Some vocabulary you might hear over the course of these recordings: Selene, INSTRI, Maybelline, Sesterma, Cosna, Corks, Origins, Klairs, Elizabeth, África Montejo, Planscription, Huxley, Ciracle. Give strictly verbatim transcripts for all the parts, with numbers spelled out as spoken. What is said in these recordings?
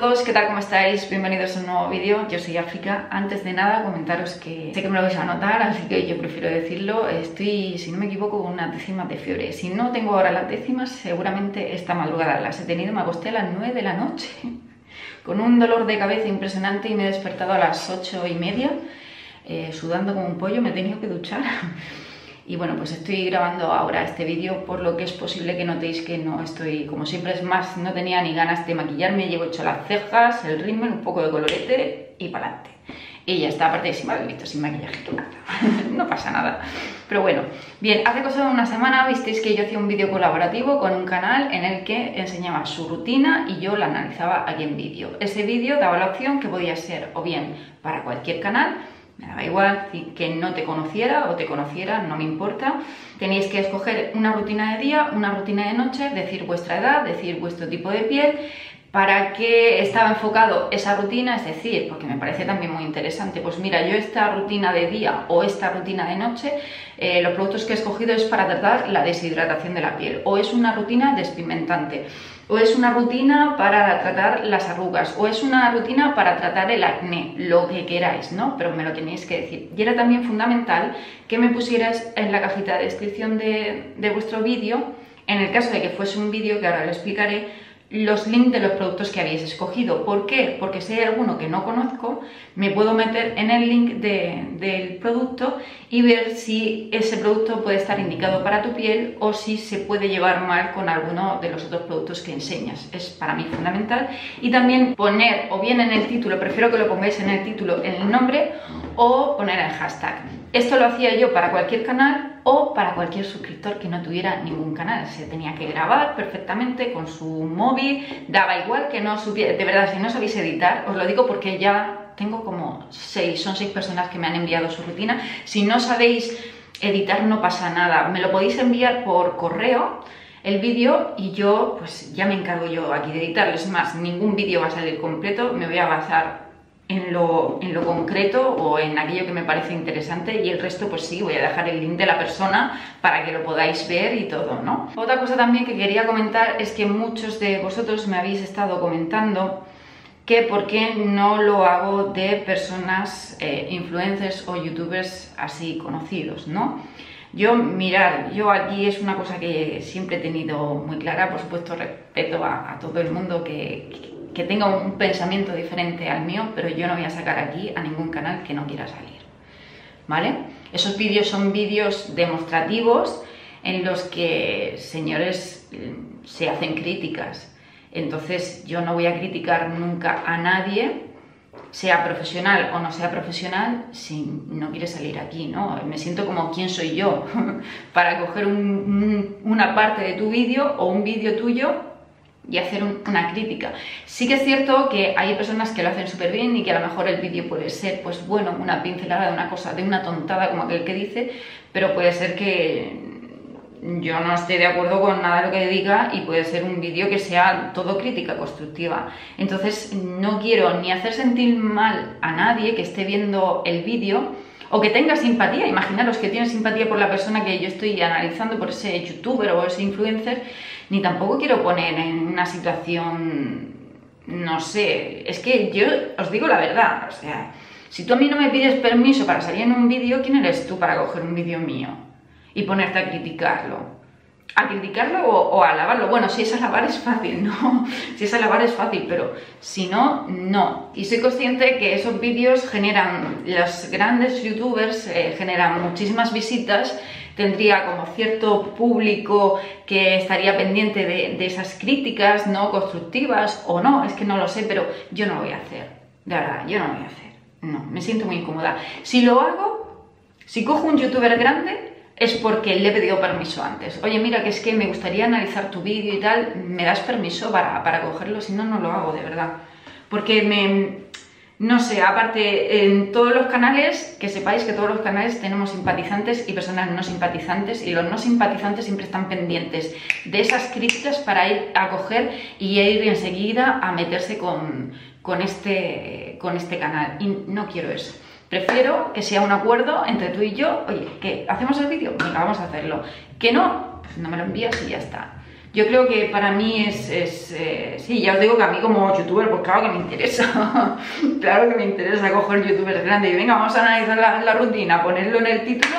todos, ¿qué tal? ¿Cómo estáis? Bienvenidos a un nuevo vídeo, yo soy África. Antes de nada comentaros que sé que me lo vais a notar, así que yo prefiero decirlo, estoy, si no me equivoco, con unas décimas de fiebre. Si no tengo ahora las décimas, seguramente esta madrugada las he tenido, me acosté a las nueve de la noche con un dolor de cabeza impresionante y me he despertado a las ocho y media, eh, sudando como un pollo, me he tenido que duchar. Y bueno, pues estoy grabando ahora este vídeo, por lo que es posible que notéis que no estoy, como siempre, es más, no tenía ni ganas de maquillarme, llevo hecho las cejas, el rímel, un poco de colorete y para adelante. Y ya está, aparte de si me habéis visto sin maquillaje, que nada, no pasa nada. Pero bueno, bien, hace cosa de una semana visteis que yo hacía un vídeo colaborativo con un canal en el que enseñaba su rutina y yo la analizaba aquí en vídeo. Ese vídeo daba la opción que podía ser o bien para cualquier canal, me daba igual que no te conociera o te conociera, no me importa. Teníais que escoger una rutina de día, una rutina de noche, decir vuestra edad, decir vuestro tipo de piel, para qué estaba enfocado esa rutina, es decir, porque me parece también muy interesante, pues mira, yo esta rutina de día o esta rutina de noche, eh, los productos que he escogido es para tratar la deshidratación de la piel, o es una rutina despigmentante, o es una rutina para tratar las arrugas, o es una rutina para tratar el acné, lo que queráis, ¿no? Pero me lo tenéis que decir. Y era también fundamental que me pusierais en la cajita de descripción de, de vuestro vídeo, en el caso de que fuese un vídeo, que ahora lo explicaré, los links de los productos que habéis escogido. ¿Por qué? Porque si hay alguno que no conozco, me puedo meter en el link de, del producto y ver si ese producto puede estar indicado para tu piel o si se puede llevar mal con alguno de los otros productos que enseñas. Es para mí fundamental. Y también poner o bien en el título, prefiero que lo pongáis en el título, en el nombre, o poner el hashtag. Esto lo hacía yo para cualquier canal o para cualquier suscriptor que no tuviera ningún canal. Se tenía que grabar perfectamente con su móvil, daba igual que no supiera. De verdad, si no sabéis editar, os lo digo porque ya tengo como seis, son seis personas que me han enviado su rutina. Si no sabéis editar no pasa nada, me lo podéis enviar por correo el vídeo y yo pues ya me encargo yo aquí de editarlo. Es más, ningún vídeo va a salir completo, me voy a basar En lo, en lo concreto o en aquello que me parece interesante y el resto pues sí, voy a dejar el link de la persona para que lo podáis ver y todo, ¿no? Otra cosa también que quería comentar es que muchos de vosotros me habéis estado comentando que por qué no lo hago de personas eh, influencers o youtubers así conocidos, ¿no? Yo, mirar, yo aquí es una cosa que siempre he tenido muy clara, por supuesto respeto a, a todo el mundo que, que que tenga un pensamiento diferente al mío, pero yo no voy a sacar aquí a ningún canal que no quiera salir, ¿vale? Esos vídeos son vídeos demostrativos en los que señores se hacen críticas, entonces yo no voy a criticar nunca a nadie, sea profesional o no sea profesional, si no quiere salir aquí, ¿no? Me siento como quién soy yo para coger un, una parte de tu vídeo o un vídeo tuyo y hacer un, una crítica. Sí que es cierto que hay personas que lo hacen súper bien y que a lo mejor el vídeo puede ser, pues bueno, una pincelada de una cosa, de una tontada como aquel que dice, pero puede ser que yo no esté de acuerdo con nada de lo que diga y puede ser un vídeo que sea todo crítica constructiva. Entonces no quiero ni hacer sentir mal a nadie que esté viendo el vídeo o que tenga simpatía. Imaginaros que tiene simpatía por la persona que yo estoy analizando, por ese youtuber o ese influencer, ni tampoco quiero poner en una situación, no sé, es que yo os digo la verdad, o sea, si tú a mí no me pides permiso para salir en un vídeo, ¿quién eres tú para coger un vídeo mío y ponerte a criticarlo? ¿A criticarlo o, o a alabarlo? Bueno, si es alabar es fácil, ¿no? Si es alabar es fácil, pero si no, no. Y soy consciente que esos vídeos generan, los grandes youtubers eh, generan muchísimas visitas, tendría como cierto público que estaría pendiente de, de esas críticas, ¿no? Constructivas o no, es que no lo sé, pero yo no lo voy a hacer, de verdad, yo no lo voy a hacer, no, me siento muy incómoda. Si lo hago, si cojo un youtuber grande, es porque le he pedido permiso antes. Oye, mira, que es que me gustaría analizar tu vídeo y tal, ¿me das permiso para, para cogerlo? Si no, no lo hago, de verdad. Porque me... No sé, aparte, en todos los canales, que sepáis que todos los canales tenemos simpatizantes y personas no simpatizantes, y los no simpatizantes siempre están pendientes de esas críticas para ir a coger y ir enseguida a meterse con, con, este, con este canal. Y no quiero eso. Prefiero que sea un acuerdo entre tú y yo. Oye, ¿qué? ¿Hacemos el vídeo? Venga, vamos a hacerlo. ¿Que no? Pues no me lo envías y ya está. Yo creo que para mí es... es eh, sí, ya os digo que a mí como youtuber, pues claro que me interesa. Claro que me interesa coger youtubers grandes y venga, vamos a analizar la, la rutina, ponerlo en el título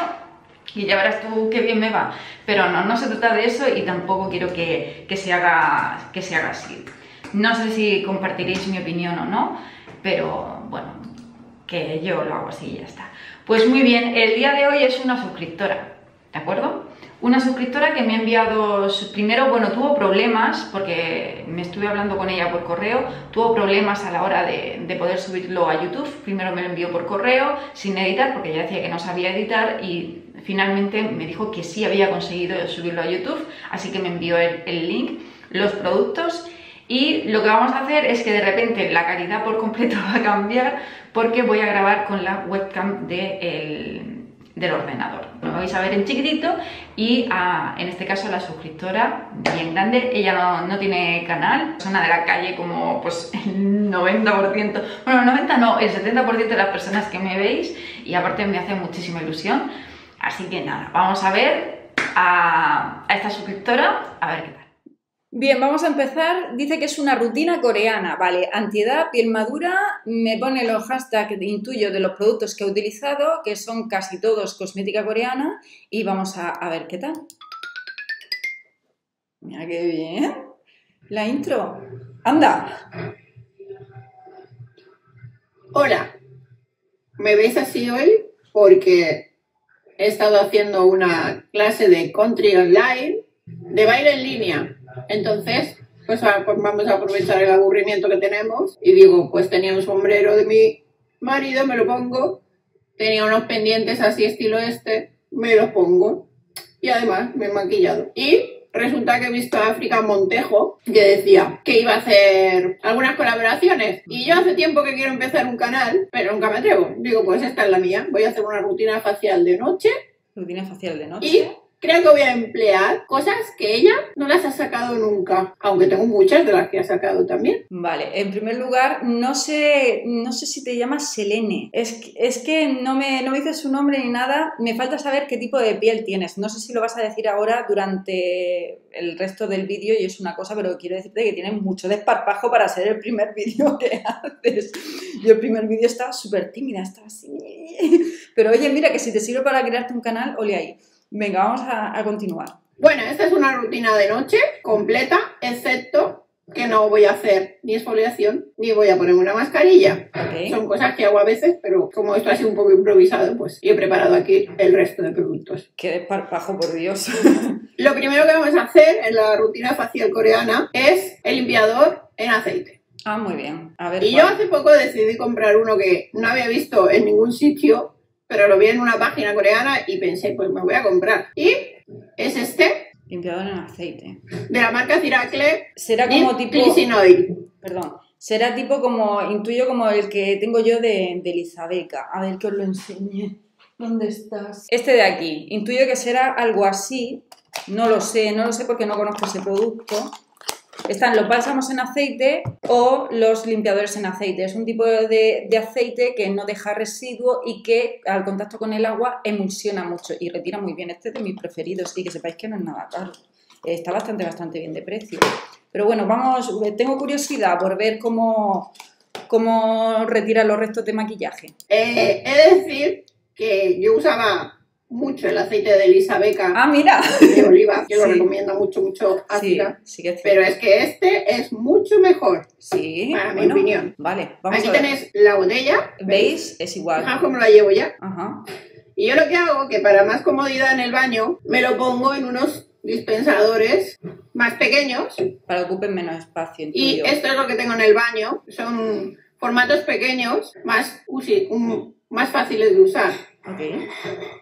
y ya verás tú qué bien me va. Pero no, no se trata de eso y tampoco quiero que, que, se haga, que se haga así. No sé si compartiréis mi opinión o no, pero bueno, que yo lo hago así y ya está. Pues muy bien, el día de hoy es una suscriptora, ¿de acuerdo? Una suscriptora que me ha enviado, primero, bueno, tuvo problemas, porque me estuve hablando con ella por correo, tuvo problemas a la hora de, de poder subirlo a YouTube, primero me lo envió por correo, sin editar, porque ella decía que no sabía editar, y finalmente me dijo que sí había conseguido subirlo a YouTube, así que me envió el, el link, los productos, y lo que vamos a hacer es que de repente la calidad por completo va a cambiar, porque voy a grabar con la webcam de el... del ordenador. Lo vais a ver en chiquitito y a, en este caso la suscriptora bien grande, ella no, no tiene canal, persona de la calle como pues el noventa por ciento, bueno el noventa no, el setenta por ciento de las personas que me veis, y aparte me hace muchísima ilusión, así que nada, vamos a ver a, a esta suscriptora, a ver qué tal. Bien, vamos a empezar. Dice que es una rutina coreana, vale, antiedad, piel madura, me pone los hashtags intuyo de los productos que he utilizado, que son casi todos cosmética coreana, y vamos a, a ver qué tal. Mira qué bien, la intro, anda. Hola, me veis así hoy porque he estado haciendo una clase de country online, de baile en línea. Entonces, pues vamos a aprovechar el aburrimiento que tenemos. Y digo, pues tenía un sombrero de mi marido, me lo pongo. Tenía unos pendientes así estilo este, me los pongo. Y además me he maquillado. Y resulta que he visto a África Montejo, que decía que iba a hacer algunas colaboraciones. Y yo hace tiempo que quiero empezar un canal, pero nunca me atrevo. Digo, pues esta es la mía. Voy a hacer una rutina facial de noche. Rutina facial de noche. Y creo que voy a emplear cosas que ella no las ha sacado nunca, aunque tengo muchas de las que ha sacado también. Vale, en primer lugar, no sé, no sé si te llamas Selene. Es que, es que no me, no me dices su nombre ni nada. Me falta saber qué tipo de piel tienes. No sé si lo vas a decir ahora durante el resto del vídeo y es una cosa, pero quiero decirte que tienes mucho desparpajo para ser el primer vídeo que haces. Yo el primer vídeo estaba súper tímida, estaba así. Pero oye, mira, que si te sirve para crearte un canal, ole ahí. Venga, vamos a, a continuar. Bueno, esta es una rutina de noche completa, excepto que no voy a hacer ni exfoliación ni voy a ponerme una mascarilla. Okay. Son cosas que hago a veces, pero como esto ha sido un poco improvisado, pues he preparado aquí el resto de productos. ¡Qué desparpajo, por Dios! Lo primero que vamos a hacer en la rutina facial coreana es el limpiador en aceite. Ah, muy bien. A ver, y ¿cuál? Yo hace poco decidí comprar uno que no había visto en ningún sitio, pero lo vi en una página coreana y pensé, pues me voy a comprar. Y es este. Limpiador en aceite. De la marca Ciracle. Será como tipo... Perdón. Será tipo como, intuyo, como el que tengo yo de, de Elizabeth. A ver que os lo enseñe. ¿Dónde estás? Este de aquí. Intuyo que será algo así. No lo sé, no lo sé porque no conozco ese producto. Están los bálsamos en aceite o los limpiadores en aceite. Es un tipo de, de aceite que no deja residuo y que al contacto con el agua emulsiona mucho y retira muy bien. Este es de mis preferidos y que sepáis que no es nada caro. Está bastante, bastante bien de precio. Pero bueno, vamos, tengo curiosidad por ver cómo, cómo retira los restos de maquillaje. Eh, he de decir que yo usaba mucho el aceite de Elizabeth. Ah, mira. De oliva. Yo sí lo recomiendo mucho, mucho. África. Sí, sí que es cierto. Pero es que este es mucho mejor. Sí. Para bueno, mi opinión. Vale. Vamos Aquí a ver. Tenéis la botella. ¿Veis? Es igual. Fijaos cómo la llevo ya. Ajá. Y yo lo que hago, que para más comodidad en el baño, me lo pongo en unos dispensadores más pequeños. Para que ocupen menos espacio. Y esto es lo que tengo en el baño. Son formatos pequeños, más, usi, un, más fáciles de usar. Okay.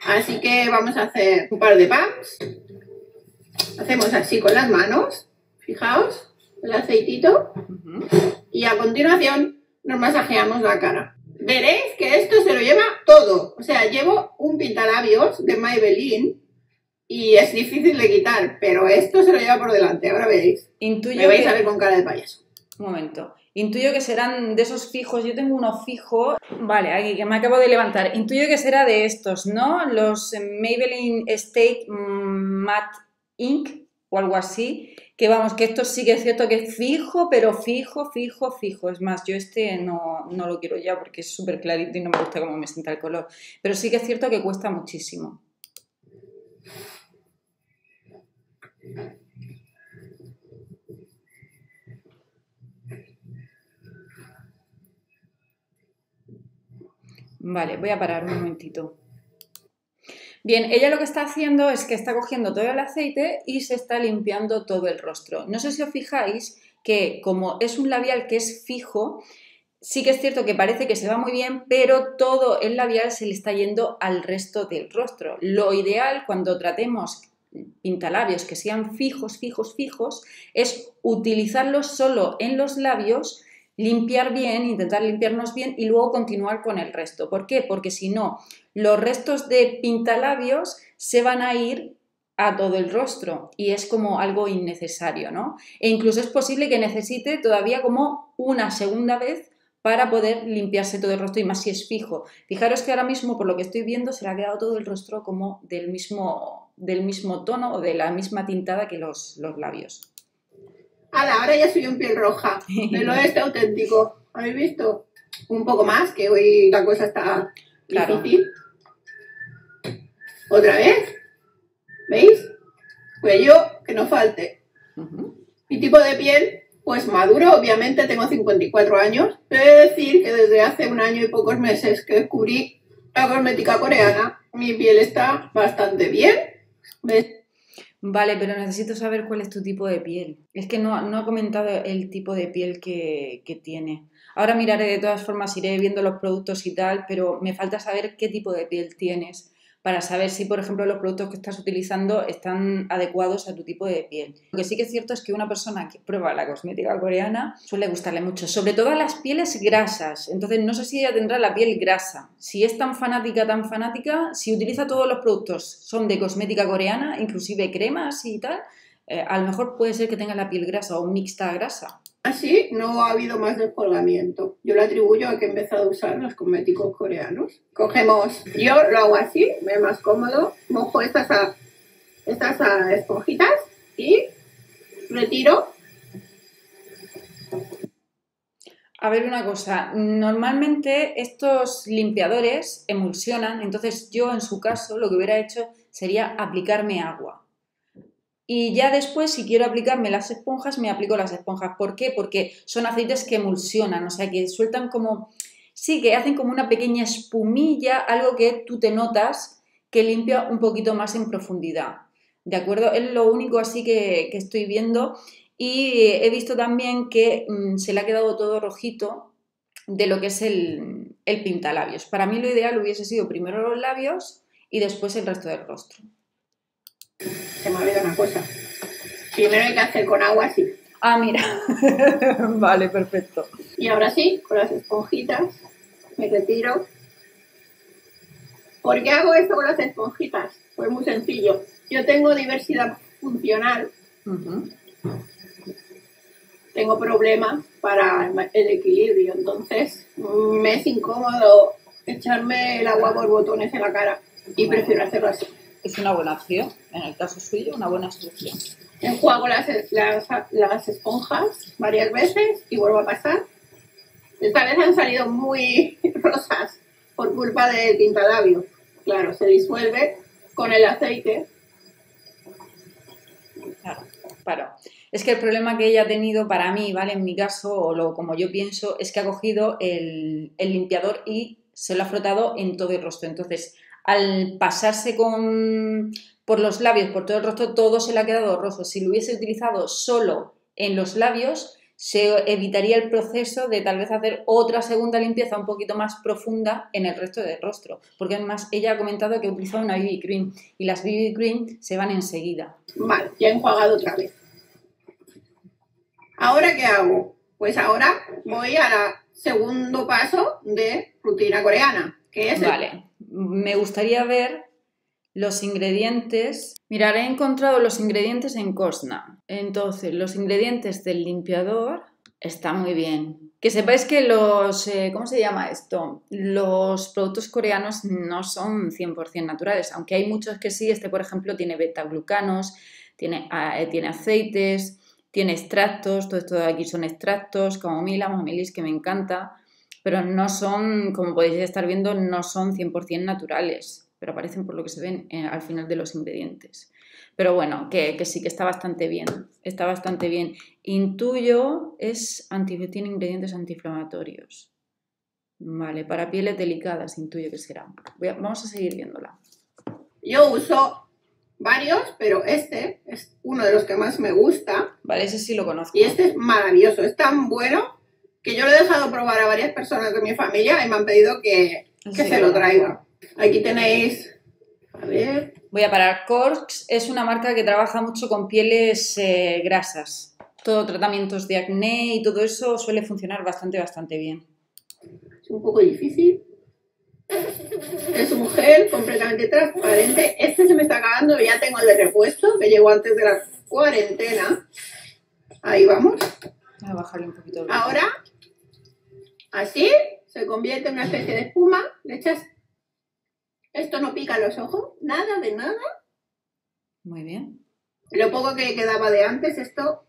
Así que vamos a hacer un par de pumps. Hacemos así con las manos, fijaos, el aceitito. Uh-huh. Y a continuación nos masajeamos la cara. Veréis que esto se lo lleva todo. O sea, llevo un pintalabios de Maybelline y es difícil de quitar, pero esto se lo lleva por delante, ahora veréis. Intuyo Me vais que... a ver con cara de payaso. Un momento. Intuyo que serán de esos fijos. Yo tengo uno fijo. Vale, aquí que me acabo de levantar. Intuyo que será de estos, ¿no? Los Maybelline State Matte Ink. o algo así, que vamos, que esto sí que es cierto que es fijo, pero fijo, fijo, fijo. Es más, yo este no, no lo quiero ya porque es súper clarito y no me gusta cómo me sienta el color, pero sí que es cierto que cuesta muchísimo. Vale, voy a parar un momentito. Bien, ella lo que está haciendo es que está cogiendo todo el aceite y se está limpiando todo el rostro. No sé si os fijáis que como es un labial que es fijo, sí que es cierto que parece que se va muy bien, pero todo el labial se le está yendo al resto del rostro. Lo ideal cuando tratemos pintalabios que sean fijos, fijos, fijos, es utilizarlos solo en los labios, limpiar bien, intentar limpiarnos bien y luego continuar con el resto. ¿Por qué? Porque si no, los restos de pintalabios se van a ir a todo el rostro y es como algo innecesario, ¿no? E incluso es posible que necesite todavía como una segunda vez para poder limpiarse todo el rostro, y más si es fijo. Fijaros que ahora mismo, por lo que estoy viendo, se le ha quedado todo el rostro como del mismo, del mismo tono o de la misma tintada que los, los labios. Ala, ahora ya soy un piel roja, pero este auténtico. ¿Habéis visto? Un poco más, que hoy la cosa está claro. Difícil. ¿Otra vez? ¿Veis? Cuello, que no falte. Uh-huh. Mi tipo de piel, pues maduro, obviamente tengo cincuenta y cuatro años. Pero he de decir que desde hace un año y pocos meses que descubrí la cosmética coreana, mi piel está bastante bien. ¿Ves? Vale, pero necesito saber cuál es tu tipo de piel. Es que no, no ha comentado el tipo de piel que, que tiene. Ahora miraré, de todas formas, iré viendo los productos y tal, pero me falta saber qué tipo de piel tienes para saber si, por ejemplo, los productos que estás utilizando están adecuados a tu tipo de piel. Lo que sí que es cierto es que una persona que prueba la cosmética coreana suele gustarle mucho, sobre todo a las pieles grasas. Entonces, no sé si ella tendrá la piel grasa. Si es tan fanática, tan fanática, si utiliza todos los productos, son de cosmética coreana, inclusive cremas y tal, eh, a lo mejor puede ser que tenga la piel grasa o mixta grasa. Así no ha habido más descolgamiento. Yo lo atribuyo a que he empezado a usar los cosméticos coreanos. Cogemos, yo lo hago así, me es más cómodo, mojo estas, a, estas a esponjitas y retiro. A ver una cosa, normalmente estos limpiadores emulsionan, entonces yo en su caso lo que hubiera hecho sería aplicarme agua. Y ya después, si quiero aplicarme las esponjas, me aplico las esponjas. ¿Por qué? Porque son aceites que emulsionan, o sea, que sueltan como... Sí, que hacen como una pequeña espumilla, algo que tú te notas que limpia un poquito más en profundidad. ¿De acuerdo? Es lo único así que, que estoy viendo. Y he visto también que mmm, se le ha quedado todo rojito de lo que es el, el pintalabios. Para mí lo ideal hubiese sido primero los labios y después el resto del rostro. Se me olvida una cosa. Primero hay que hacer con agua así. Ah, mira. Vale, perfecto. Y ahora sí, con las esponjitas me retiro. ¿Por qué hago esto con las esponjitas? Pues muy sencillo. Yo tengo diversidad funcional. Uh-huh. Tengo problemas para el equilibrio. Entonces me es incómodo echarme el agua por botones en la cara. Y prefiero hacerlo así. Es una buena opción, en el caso suyo, una buena solución. Enjuago las, las, las esponjas varias veces y vuelvo a pasar. Esta vez han salido muy rosas por culpa del pintalabio. Claro, se disuelve con el aceite. Claro, claro. Es que el problema que ella ha tenido para mí, ¿vale? En mi caso, o lo, como yo pienso, es que ha cogido el, el limpiador y se lo ha frotado en todo el rostro. Entonces, al pasarse con, por los labios, por todo el rostro, todo se le ha quedado rojo. Si lo hubiese utilizado solo en los labios, se evitaría el proceso de tal vez hacer otra segunda limpieza un poquito más profunda en el resto del rostro. Porque además ella ha comentado que ha utilizado una B B cream y las B B cream se van enseguida. Vale, ya he enjuagado otra vez. ¿Ahora qué hago? Pues ahora voy al segundo paso de rutina coreana, que es el... Vale. Me gustaría ver los ingredientes. Mirad, he encontrado los ingredientes en Cosna. Entonces, los ingredientes del limpiador está muy bien. Que sepáis que los, eh, ¿cómo se llama esto? Los productos coreanos no son cien por cien naturales, aunque hay muchos que sí. Este, por ejemplo, tiene beta-glucanos, tiene, eh, tiene aceites, tiene extractos, todo esto de aquí son extractos, camomila, mamilis, que me encanta, pero no son, como podéis estar viendo, no son cien por cien naturales, pero aparecen por lo que se ven eh, al final de los ingredientes. Pero bueno, que, que sí que está bastante bien, está bastante bien. Intuyo, es anti, tiene ingredientes antiinflamatorios. Vale, para pieles delicadas intuyo que será. Voy a, vamos a seguir viéndola. Yo uso varios, pero este es uno de los que más me gusta. Vale, ese sí lo conozco. Y este es maravilloso, es tan bueno que yo lo he dejado probar a varias personas de mi familia y me han pedido que, que sí, se lo traiga. Aquí tenéis, a ver... Voy a parar. Corks es una marca que trabaja mucho con pieles eh, grasas. Todo tratamientos de acné y todo eso suele funcionar bastante, bastante bien. Es un poco difícil. Es un gel completamente transparente. Este se me está acabando, ya tengo el de repuesto que llegó antes de la cuarentena. Ahí vamos. Voy a bajarle un poquito. Ahora, así, se convierte en una especie de espuma. Le echas... Esto no pica los ojos, nada de nada. Muy bien. Lo poco que quedaba de antes, esto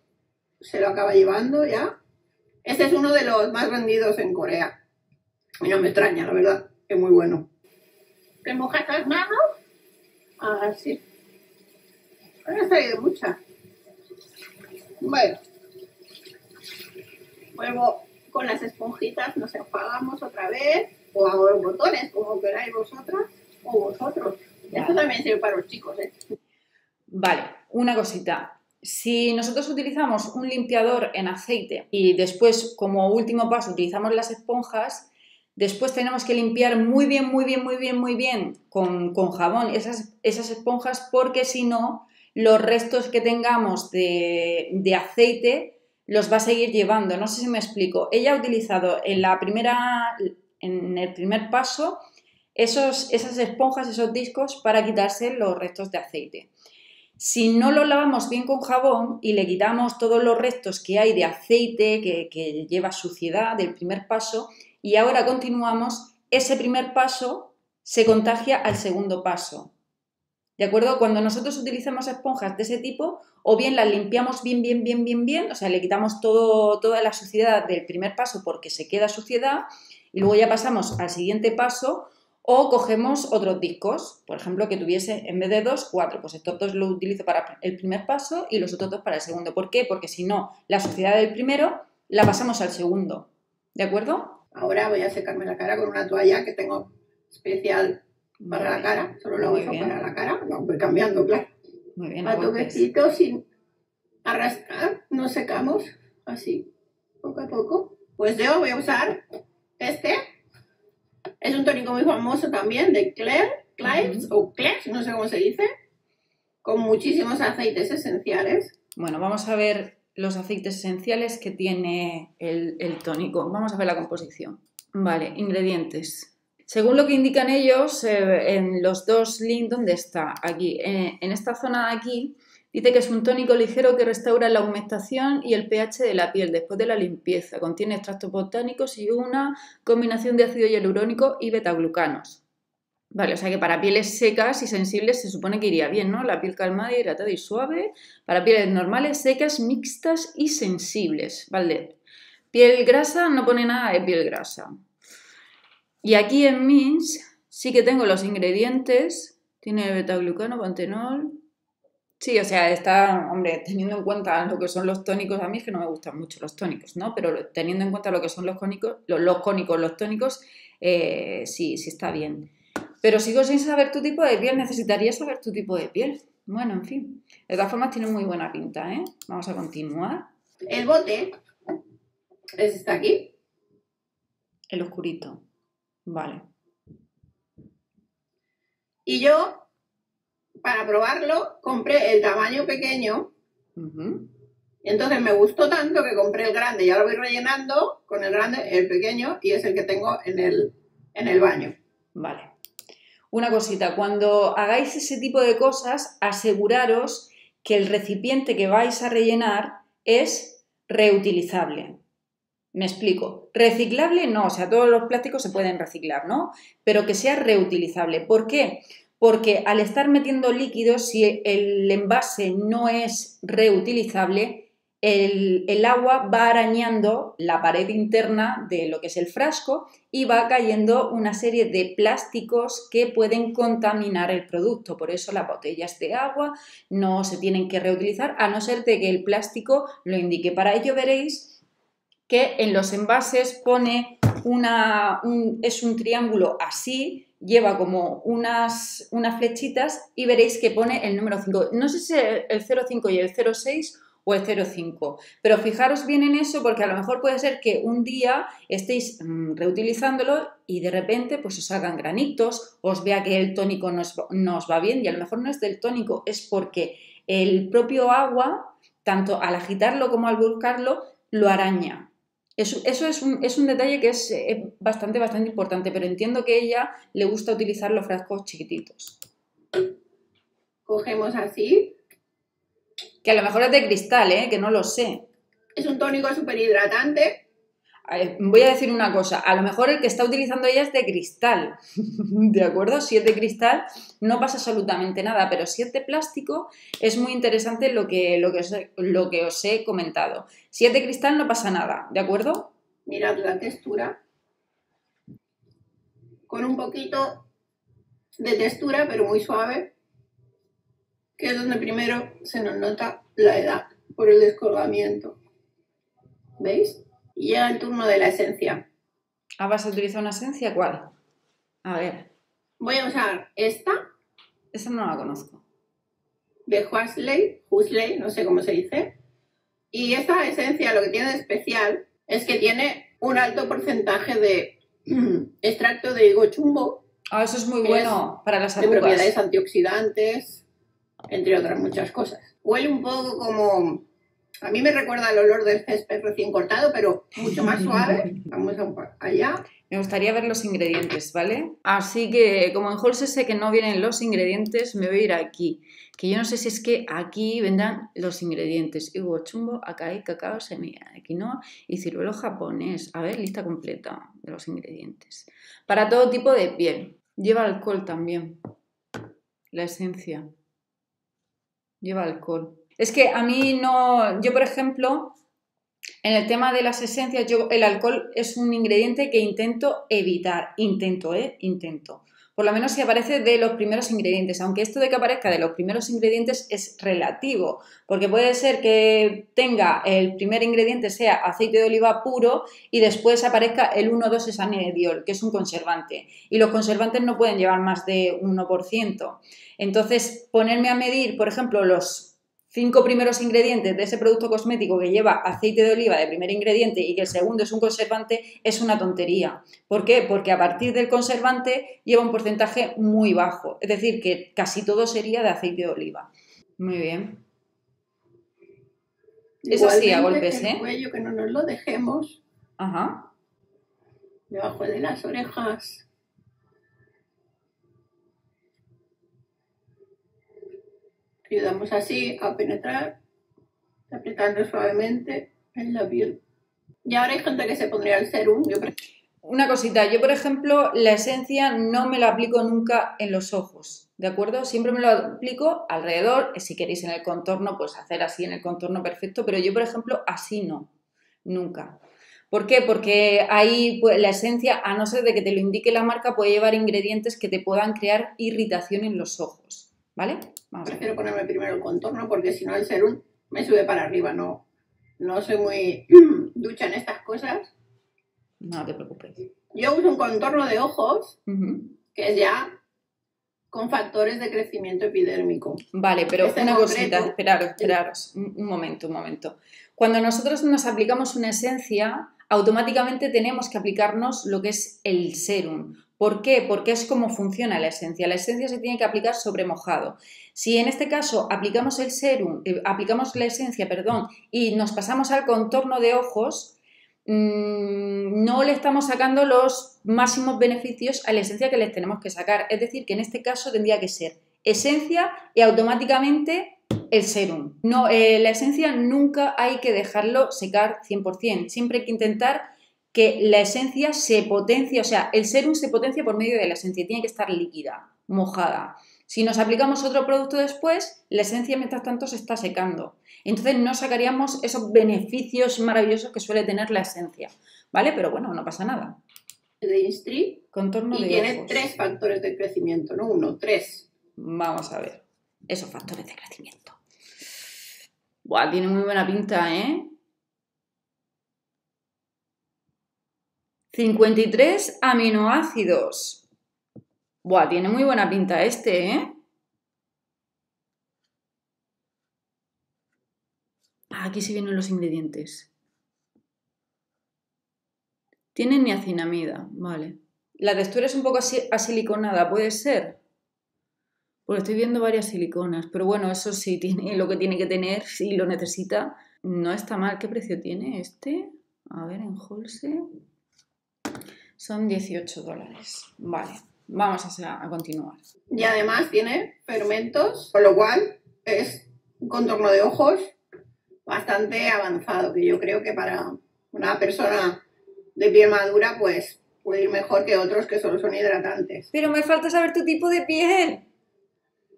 se lo acaba llevando ya. Este es uno de los más vendidos en Corea. Y no me extraña, la verdad. Es muy bueno. Te mojas las manos. Así. Ahora ha salido mucha. Bueno. Vuelvo con las esponjitas. Nos apagamos otra vez. O hago los botones, como queráis vosotras o vosotros. Vale. Esto también sirve para los chicos, ¿eh? Vale, una cosita. Si nosotros utilizamos un limpiador en aceite y después, como último paso, utilizamos las esponjas, después tenemos que limpiar muy bien, muy bien, muy bien, muy bien con, con jabón esas, esas esponjas, porque si no, los restos que tengamos de, de aceite los va a seguir llevando. No sé si me explico. Ella ha utilizado en la primera, en el primer paso esos, esas esponjas, esos discos para quitarse los restos de aceite. Si no lo lavamos bien con jabón y le quitamos todos los restos que hay de aceite, que, que lleva suciedad del primer paso, y ahora continuamos, ese primer paso se contagia al segundo paso. ¿De acuerdo? Cuando nosotros utilizamos esponjas de ese tipo, o bien las limpiamos bien, bien, bien, bien, bien, o sea, le quitamos todo, toda la suciedad del primer paso porque se queda suciedad y luego ya pasamos al siguiente paso, o cogemos otros discos, por ejemplo, que tuviese en vez de dos, cuatro. Pues estos dos los utilizo para el primer paso y los otros dos para el segundo. ¿Por qué? Porque si no, la suciedad del primero la pasamos al segundo. ¿De acuerdo? Ahora voy a secarme la cara con una toalla que tengo especial para la cara. Solo la uso para la cara. La voy cambiando, claro. Muy bien. A toquecito, sin arrastrar, nos secamos así, poco a poco. Pues yo voy a usar este. Es un tónico muy famoso también de Klairs, o Klairs, no sé cómo se dice. Con muchísimos aceites esenciales. Bueno, vamos a ver los aceites esenciales que tiene el, el tónico. Vamos a ver la composición. Vale, ingredientes. Según lo que indican ellos, eh, en los dos links, ¿dónde está? Aquí, eh, en esta zona de aquí, dice que es un tónico ligero que restaura la humectación y el pH de la piel después de la limpieza. Contiene extractos botánicos y una combinación de ácido hialurónico y betaglucanos. Vale, o sea que para pieles secas y sensibles se supone que iría bien, ¿no? La piel calmada, hidratada y suave. Para pieles normales, secas, mixtas y sensibles. Vale. Piel grasa, no pone nada de piel grasa. Y aquí en Mins sí que tengo los ingredientes. Tiene betaglucano, pantenol... Sí, o sea, está, hombre, teniendo en cuenta lo que son los tónicos, a mí es que no me gustan mucho los tónicos, ¿no? Pero teniendo en cuenta lo que son los cónicos, los, los cónicos, los tónicos, eh, sí, sí está bien. Pero sigo sin saber tu tipo de piel, necesitaría saber tu tipo de piel. Bueno, en fin. De todas formas tiene muy buena pinta, ¿eh? Vamos a continuar. El bote es este aquí. El oscurito. Vale. Y yo, para probarlo, compré el tamaño pequeño. Uh-huh. Y entonces me gustó tanto que compré el grande. Y ahora voy rellenando con el grande, el pequeño, y es el que tengo en el, en el baño. Vale. Una cosita, cuando hagáis ese tipo de cosas, aseguraros que el recipiente que vais a rellenar es reutilizable. Me explico. Reciclable no, o sea, todos los plásticos se pueden reciclar, ¿no? Pero que sea reutilizable. ¿Por qué? porque al estar metiendo líquidos, si el envase no es reutilizable, el, el agua va arañando la pared interna de lo que es el frasco y va cayendo una serie de plásticos que pueden contaminar el producto. Por eso las botellas de agua no se tienen que reutilizar, a no ser de que el plástico lo indique. Para ello veréis que en los envases pone una, un, es un triángulo así, lleva como unas, unas flechitas y veréis que pone el número cinco. No sé si el cero cinco y el cero seis o el cero cinco, pero fijaros bien en eso, porque a lo mejor puede ser que un día estéis mmm, reutilizándolo y de repente pues os hagan granitos, os vea que el tónico no os, no os va bien, y a lo mejor no es del tónico, es porque el propio agua, tanto al agitarlo como al buscarlo, lo araña. Eso, eso es, un, es un detalle que es, es bastante, bastante importante, pero entiendo que a ella le gusta utilizar los frascos chiquititos. Cogemos así. Que a lo mejor es de cristal, ¿eh? Que no lo sé. Es un tónico súper hidratante. Voy a decir una cosa, a lo mejor el que está utilizando ella es de cristal, ¿de acuerdo? Si es de cristal no pasa absolutamente nada, pero si es de plástico es muy interesante lo que, lo que, os, lo que os he comentado. Si es de cristal no pasa nada, ¿de acuerdo? Mirad la textura, con un poquito de textura pero muy suave, que es donde primero se nos nota la edad por el descolgamiento, ¿veis? Y llega el turno de la esencia. Ah, ¿vas a utilizar una esencia? ¿Cuál? A ver. Voy a usar esta. Esa no la conozco. De Huxley, Huxley, no sé cómo se dice. Y esta esencia lo que tiene de especial es que tiene un alto porcentaje de extracto de higo chumbo. Ah, eso es muy bueno es para las arrugas. De propiedades antioxidantes, entre otras muchas cosas. Huele un poco como... A mí me recuerda el olor del césped recién cortado, pero mucho más suave. Vamos a allá. Me gustaría ver los ingredientes, ¿vale? Así que, como en Halls sé que no vienen los ingredientes, me voy a ir aquí. Que yo no sé si es que aquí vendrán los ingredientes. Higo chumbo, acai, cacao, semilla de quinoa y ciruelo japonés. A ver, lista completa de los ingredientes. Para todo tipo de piel. Lleva alcohol también. La esencia. Lleva alcohol. Es que a mí no... Yo, por ejemplo, en el tema de las esencias, yo, el alcohol es un ingrediente que intento evitar. Intento, ¿eh? Intento. Por lo menos si aparece de los primeros ingredientes. Aunque esto de que aparezca de los primeros ingredientes es relativo. Porque puede ser que tenga el primer ingrediente sea aceite de oliva puro y después aparezca el uno dos esanediol, que es un conservante. Y los conservantes no pueden llevar más de uno por ciento. Entonces, ponerme a medir, por ejemplo, los... cinco primeros ingredientes de ese producto cosmético que lleva aceite de oliva de primer ingrediente y que el segundo es un conservante es una tontería. ¿Por qué? Porque a partir del conservante lleva un porcentaje muy bajo, es decir, que casi todo sería de aceite de oliva. Muy bien. Eso sí, a golpes, ¿eh? El cuello, que no nos lo dejemos. Ajá. Debajo de las orejas. Ayudamos así a penetrar, apretando suavemente el labio. Y ahora hay gente que se pondría el serum. Yo... Una cosita, yo por ejemplo la esencia no me la aplico nunca en los ojos, ¿de acuerdo? Siempre me lo aplico alrededor, si queréis en el contorno, pues hacer así en el contorno perfecto, pero yo por ejemplo así no, nunca. ¿Por qué? Porque ahí pues, la esencia, a no ser de que te lo indique la marca, puede llevar ingredientes que te puedan crear irritación en los ojos. ¿Vale? Vamos. Prefiero ponerme primero el contorno porque si no el serum me sube para arriba. No, no soy muy ducha en estas cosas. No te preocupes. Yo uso un contorno de ojos uh-huh. que es ya con factores de crecimiento epidérmico. Vale, pero este una cosita, esperaros, esperaros. Un, un momento, un momento. Cuando nosotros nos aplicamos una esencia, automáticamente tenemos que aplicarnos lo que es el serum. ¿Por qué? Porque es como funciona la esencia. La esencia se tiene que aplicar sobre mojado. Si en este caso aplicamos el serum, eh, aplicamos la esencia, perdón, y nos pasamos al contorno de ojos, mmm, no le estamos sacando los máximos beneficios a la esencia que les tenemos que sacar. Es decir, que en este caso tendría que ser esencia y automáticamente el serum. No, eh, la esencia nunca hay que dejarlo secar cien por cien. Siempre hay que intentar que la esencia se potencie, o sea, el serum se potencia por medio de la esencia, tiene que estar líquida, mojada. Si nos aplicamos otro producto después, la esencia mientras tanto se está secando. Entonces no sacaríamos esos beneficios maravillosos que suele tener la esencia, ¿vale? Pero bueno, no pasa nada. De INSTRI contorno y de tiene ojos. Tres factores de crecimiento, no uno, tres. Vamos a ver, esos factores de crecimiento. Buah, tiene muy buena pinta, ¿eh? cincuenta y tres aminoácidos. Buah, tiene muy buena pinta este, ¿eh? Ah, aquí sí vienen los ingredientes. Tiene niacinamida, vale. La textura es un poco así, asiliconada, ¿puede ser? Porque estoy viendo varias siliconas, pero bueno, eso sí tiene lo que tiene que tener, si lo necesita. No está mal. ¿Qué precio tiene este? A ver, en Wholesale. Son dieciocho dólares. Vale, vamos a, a continuar. Y además tiene fermentos, con lo cual es un contorno de ojos bastante avanzado, que yo creo que para una persona de piel madura, pues puede ir mejor que otros que solo son hidratantes. Pero me falta saber tu tipo de piel.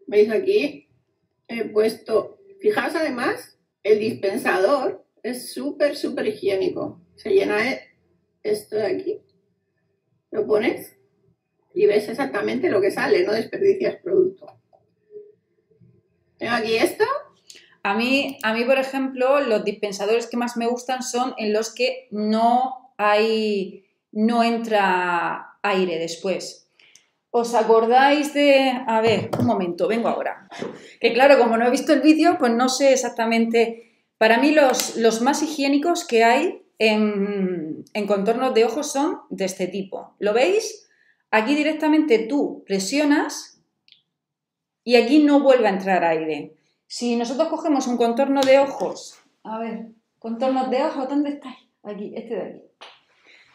¿Veis aquí? He puesto... Fijaos además, el dispensador es súper, súper higiénico. Se llena el, esto de aquí. Lo pones y ves exactamente lo que sale. No desperdicias producto. Tengo aquí esto. A mí, a mí, por ejemplo, los dispensadores que más me gustan son en los que no hay... no entra aire después. ¿Os acordáis de...? A ver, un momento, vengo ahora. Que claro, como no he visto el vídeo, pues no sé exactamente... Para mí los, los más higiénicos que hay en, en contornos de ojos son de este tipo. ¿Lo veis? Aquí directamente tú presionas y aquí no vuelve a entrar aire. Si nosotros cogemos un contorno de ojos... A ver, contornos de ojos, ¿dónde estáis? Aquí, este de aquí.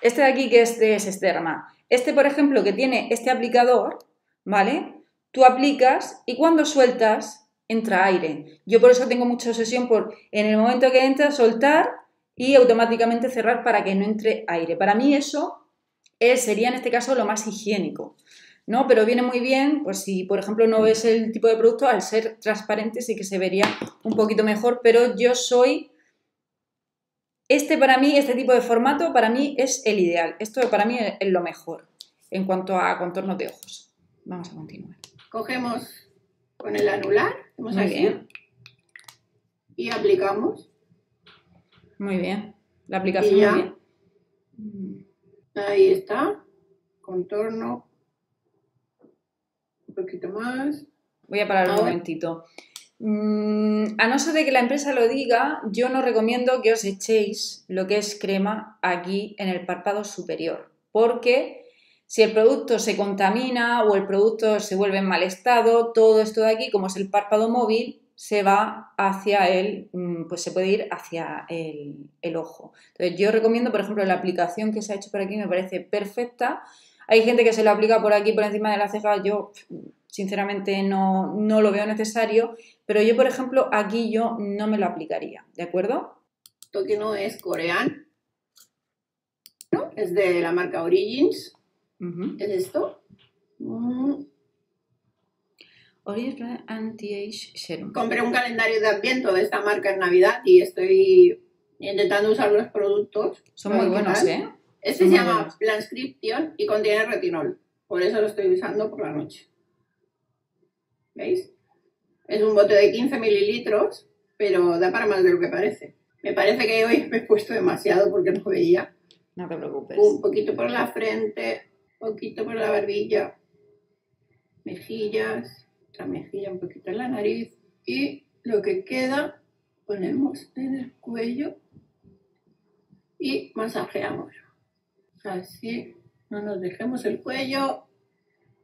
Este de aquí que es de Sesterma. Este, por ejemplo, que tiene este aplicador, ¿vale? Tú aplicas y cuando sueltas, entra aire. Yo por eso tengo mucha obsesión por, en el momento que entra, soltar y automáticamente cerrar para que no entre aire. Para mí eso es, sería en este caso lo más higiénico, ¿no? Pero viene muy bien, pues si, por ejemplo, no ves el tipo de producto, al ser transparente sí que se vería un poquito mejor, pero yo soy... Este para mí, este tipo de formato para mí es el ideal. Esto para mí es lo mejor en cuanto a contornos de ojos. Vamos a continuar. Cogemos con el anular, hacemos así. Muy bien. Y aplicamos. Muy bien. La aplicación ya. Muy bien. Ahí está. Contorno. Un poquito más. Voy a parar a un ver. momentito. A no ser de que la empresa lo diga, yo no recomiendo que os echéis lo que es crema aquí en el párpado superior, porque si el producto se contamina o el producto se vuelve en mal estado, todo esto de aquí, como es el párpado móvil, se va hacia el, pues se puede ir hacia el, el ojo. Entonces yo recomiendo, por ejemplo, la aplicación que se ha hecho por aquí me parece perfecta. Hay gente que se lo aplica por aquí, por encima de la ceja, yo... Sinceramente no, no lo veo necesario, pero yo, por ejemplo, aquí yo no me lo aplicaría, ¿de acuerdo? Esto que no es coreano, ¿no? Es de la marca Origins. Uh-huh. ¿Es esto? Mm. Origins Anti-Age Serum. Compré un calendario de adviento de esta marca en Navidad y estoy intentando usar los productos. Son muy buenos, ¿eh? Este se llama Planscription y contiene retinol, por eso lo estoy usando por la noche. ¿Veis? Es un bote de quince mililitros, pero da para más de lo que parece. Me parece que hoy me he puesto demasiado porque no veía. No te preocupes. Un poquito por la frente, un poquito por la barbilla, mejillas, otra mejilla, un poquito en la nariz. Y lo que queda ponemos en el cuello y masajeamos. Así, no nos dejemos el cuello,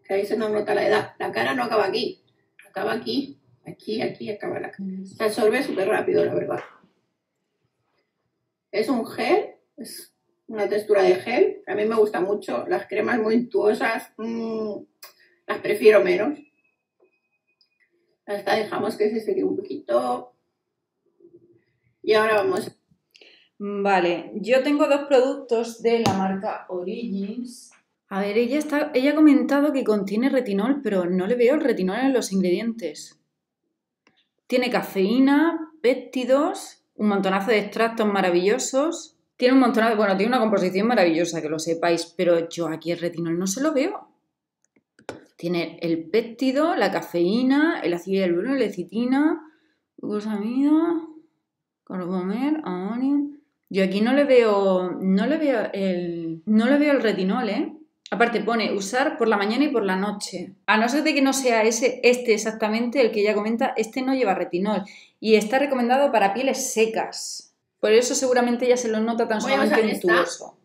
que ahí se nos nota la edad. La cara no acaba aquí. Acaba aquí, aquí, aquí, acaba la cara. Se absorbe súper rápido, la verdad. Es un gel, es una textura de gel. A mí me gusta mucho. Las cremas muy untuosas, mmm, las prefiero menos. Hasta dejamos que se seque un poquito. Y ahora vamos. Vale, yo tengo dos productos de la marca Origins. A ver, ella, está, ella ha comentado que contiene retinol, pero no le veo el retinol en los ingredientes. Tiene cafeína, péptidos, un montonazo de extractos maravillosos. Tiene un montonazo, bueno, tiene una composición maravillosa, que lo sepáis, pero yo aquí el retinol no se lo veo. Tiene el péptido, la cafeína, el ácido hialurónico, la lecitina, glucosamina, carbomer, amonio. Yo aquí no le veo, no le veo el, no le veo el retinol, ¿eh? Aparte pone usar por la mañana y por la noche. A no ser de que no sea ese, este exactamente el que ella comenta, este no lleva retinol y está recomendado para pieles secas. Por eso seguramente ya se lo nota tan solamente en tu uso.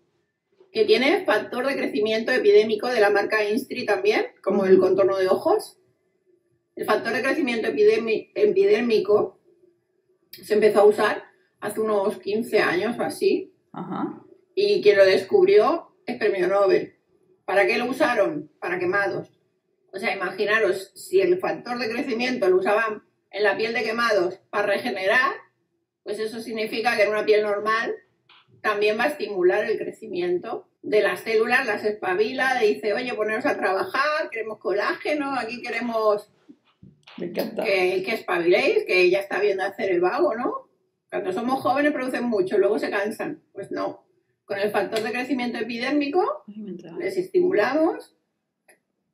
Que tiene factor de crecimiento epidémico de la marca INSTRI también, como uh-huh. el contorno de ojos. El factor de crecimiento epidémico se empezó a usar hace unos quince años o así. Ajá. Y quien lo descubrió es premio Nobel. ¿Para qué lo usaron? Para quemados. O sea, imaginaros, si el factor de crecimiento lo usaban en la piel de quemados para regenerar, pues eso significa que en una piel normal también va a estimular el crecimiento de las células, las espabila, le dice, oye, poneros a trabajar, queremos colágeno, aquí queremos que, que espabiléis, que ya está viendo hacer el vago, ¿no? Cuando somos jóvenes producen mucho, luego se cansan. Pues no. Con el factor de crecimiento epidérmico les estimulamos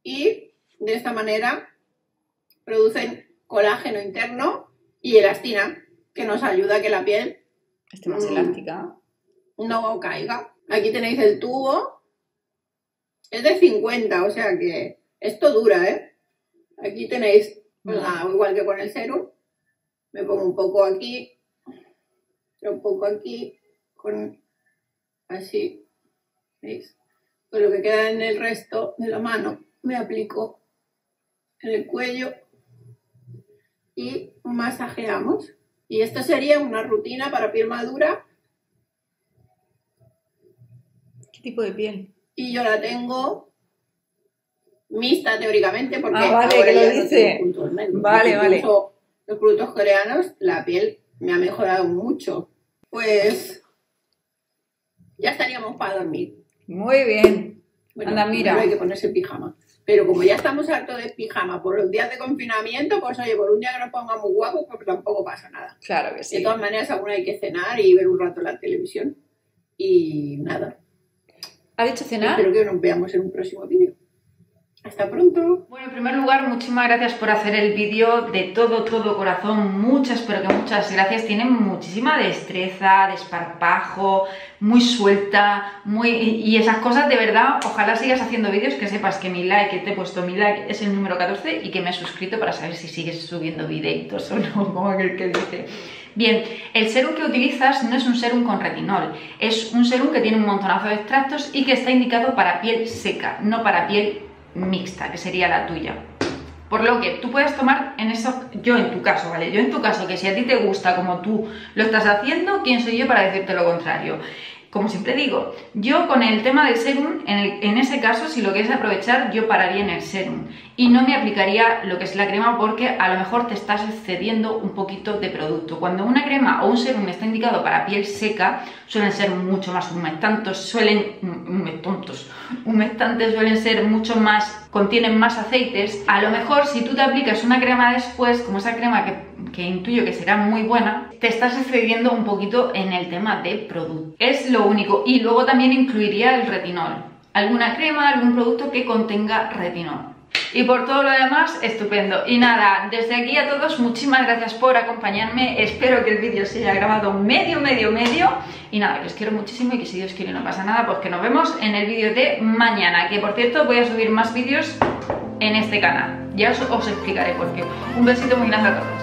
y de esta manera producen colágeno interno y elastina, que nos ayuda a que la piel esté más mmm, elástica, no caiga. Aquí tenéis el tubo. Es de cincuenta, o sea que esto dura, ¿eh? Aquí tenéis, no. la, igual que con el serum, me pongo un poco aquí. Un poco aquí, con así, ¿veis? Con lo que queda en el resto de la mano, me aplico en el cuello y masajeamos. Y esto sería una rutina para piel madura. ¿Qué tipo de piel? Y yo la tengo mixta teóricamente porque ah, vale, ahora que lo ya dice. No tengo puntualmente. Vale, vale. Los productos coreanos, la piel me ha mejorado mucho. Pues ya estaríamos para dormir. Muy bien. Bueno, anda, mira. No hay que ponerse pijama. Pero como ya estamos hartos de pijama por los días de confinamiento, pues oye, por un día que nos pongamos guapos, pues tampoco pasa nada. Claro que sí. De todas maneras, aún hay que cenar y ver un rato la televisión. Y nada. ¿Ha dicho cenar? Espero que nos veamos en un próximo vídeo. Hasta pronto. Bueno, en primer lugar, muchísimas gracias por hacer el vídeo de todo, todo corazón. Muchas, pero que muchas gracias. Tienen muchísima destreza, desparpajo, muy suelta, muy... Y esas cosas, de verdad, ojalá sigas haciendo vídeos, que sepas que mi like, que te he puesto mi like, es el número catorce y que me he suscrito para saber si sigues subiendo videitos o no, como aquel que dice. Bien, el serum que utilizas no es un serum con retinol, es un serum que tiene un montonazo de extractos y que está indicado para piel seca, no para piel mixta, que sería la tuya. Por lo que tú puedes tomar en eso, yo en tu caso, ¿vale? Yo en tu caso, que si a ti te gusta como tú lo estás haciendo, ¿quién soy yo para decirte lo contrario? Como siempre digo, yo con el tema del serum, en, el, en ese caso, si lo quieres aprovechar, yo pararía en el serum y no me aplicaría lo que es la crema porque a lo mejor te estás excediendo un poquito de producto. Cuando una crema o un serum está indicado para piel seca, suelen ser mucho más humectantes, suelen, humectantes, humectantes suelen ser mucho más, contienen más aceites. A lo mejor si tú te aplicas una crema después, como esa crema que que intuyo que será muy buena, te estás excediendo un poquito en el tema de producto. Es lo único. Y luego también incluiría el retinol. Alguna crema, algún producto que contenga retinol. Y por todo lo demás, estupendo. Y nada, desde aquí a todos, muchísimas gracias por acompañarme. Espero que el vídeo se haya grabado medio, medio, medio. Y nada, que os quiero muchísimo y que si Dios quiere no pasa nada, pues que nos vemos en el vídeo de mañana. Que por cierto, voy a subir más vídeos en este canal. Ya os, os explicaré por qué. Un besito muy grande a todos.